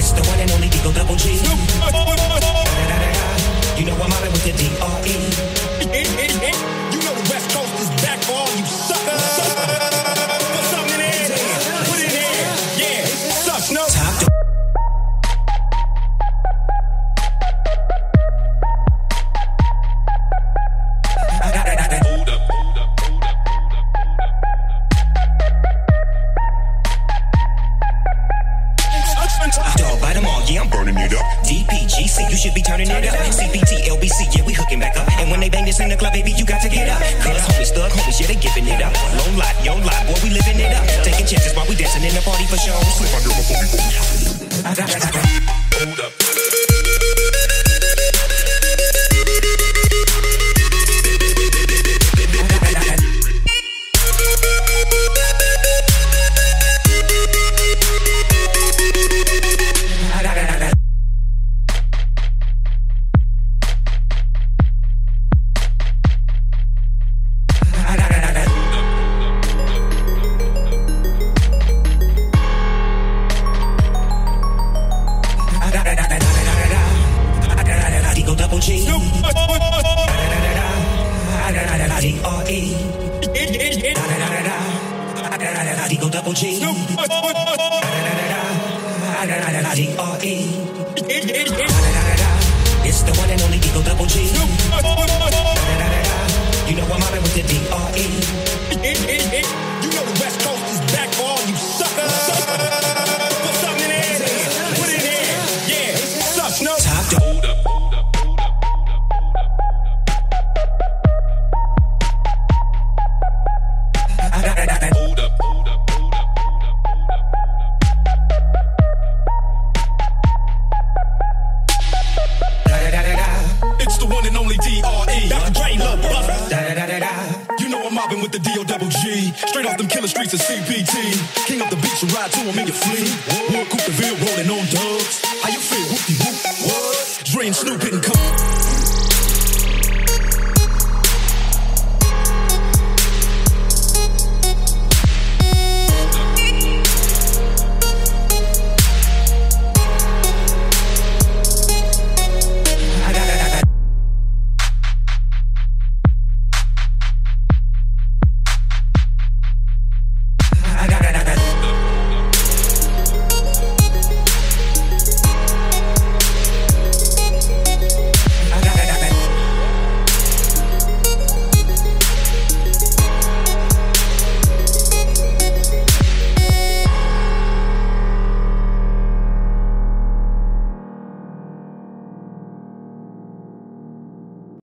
It's the one and only Digo Double G. You know I'm out of with the D-R-E. You know the West Coast is back for all you suckers. Put something in there. Put it in there. Yeah, suck, no. DPGC, you should be turning it up. CPT, LBC, yeah, we hooking back up. And when they bang this in the club, baby, you got to get up. Cuz homies, thug homies, yeah, they giving it up. Low lot, yo lot, boy, we living it up. Taking chances while we dancing in the party for show. Slip on your phone. Hold up. Snoop and Co.